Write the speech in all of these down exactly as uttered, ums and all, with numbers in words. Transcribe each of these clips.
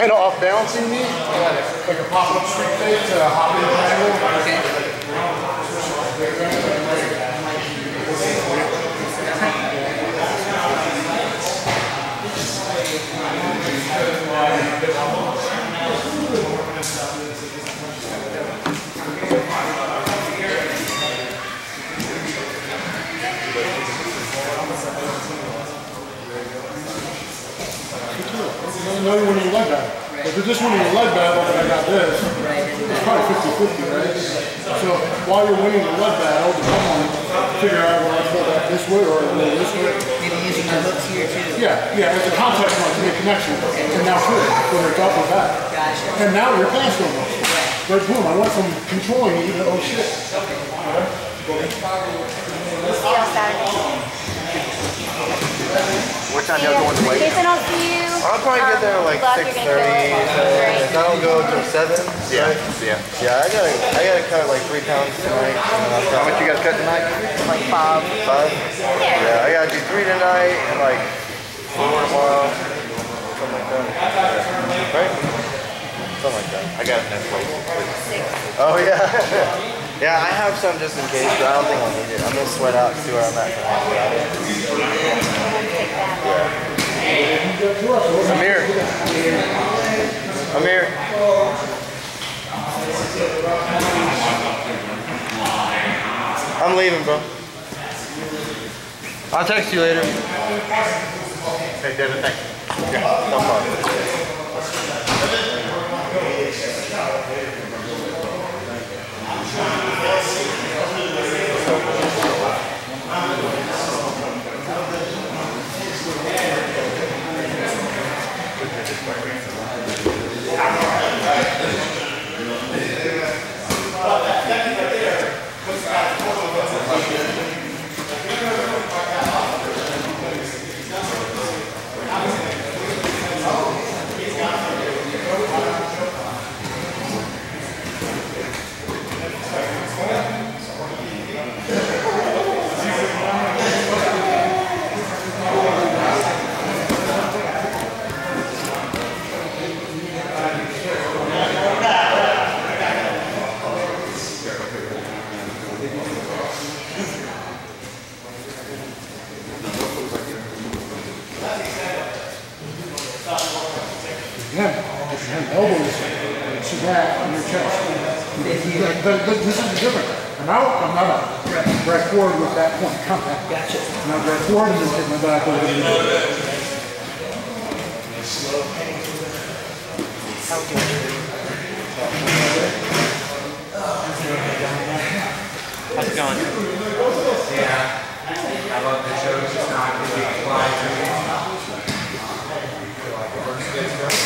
kind of off balancing me. Like a pop up street fake to hop in the another one in your leg battle. If it's this one in your leg battle, then I got this. It's probably fifty fifty, right? So while you're winning the leg battle, someone figure out whether I throw that this way or this way. Maybe using my hooks here too. Yeah, yeah, it's a contact point to make connection. And now too, whether it's up or back. Gotcha. And now you're past almost. But boom, I went from controlling you to oh shit. Okay. What time y'all going to wait? Jason, I'll see you. I'll probably get there like um, six thirty. So if I don't go till seven. Yeah, right? yeah, yeah. I gotta, I gotta cut like three pounds tonight. Uh, How much you guys cut tonight? Like five. Five. Yeah. yeah. I gotta do three tonight and like four tomorrow. Something like that. Right? Something like that. I got it next week. Oh yeah. yeah, I have some just in case, but I don't think I'll need it. I'm gonna sweat out and see where I'm at tonight without it. Yeah. Amir. Amir. I'm leaving, bro. I'll text you later. Hey, Devin, thanks. Yeah, no problem. Elbows to that on your chest. But, but, but this is different. I'm out, I'm not out. Right forward with that point. Contact. Gotcha. And I'm right forward and just hit my back over the How's it going? Yeah. I love the show. It's just not going to be applied to me. Oh!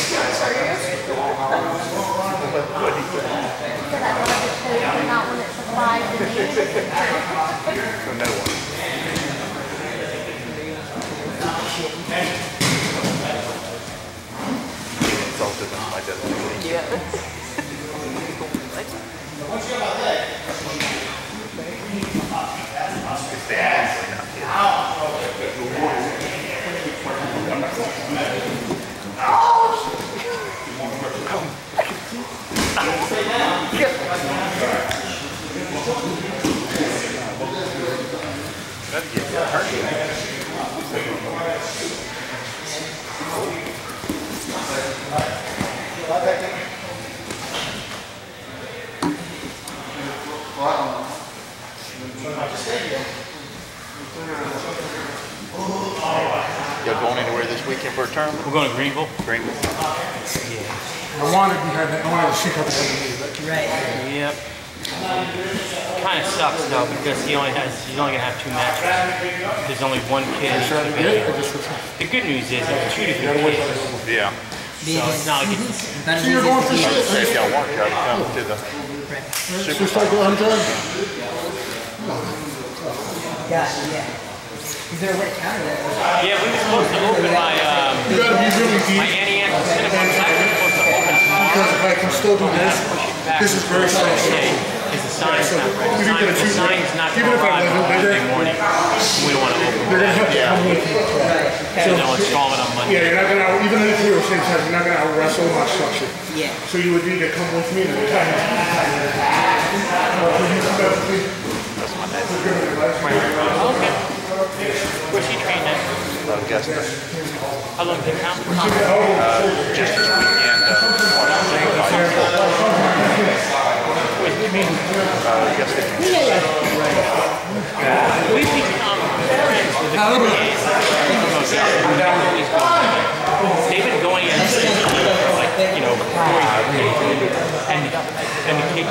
Y'all going anywhere this weekend for a term? We're going to Greenville. Greenville. Yeah. I wanted to have that. I wanted to shoot up the other Right. Yep. Kind of sucks though because he only has he's only gonna have two matches. There's only one kid. The good news is there's two different kids. Yeah. So it's not like it's. So you're going for shit. If y'all want, y'all come to the. Super Cycle Hunter. Yeah. Yeah. Is there a way to counter that? Yeah, we were supposed to open my. Um, you gotta be really deep. My Annie Anderson. Because if I can still do this, this is very special. because the sign's so not ready. The sign's not going to arrive on Monday morning. We don't want to open it. Yeah. So no, it's falling on Monday. Yeah, you're not going to, even if you were same time, you're not going to wrestle my structure. Yeah. So you would need to come with me and time. That's my bad. Okay. Where's he trained at? I'm guessing. How long did it count? Uh, just this weekend. They've been going in, like, you know, and the, and the cake.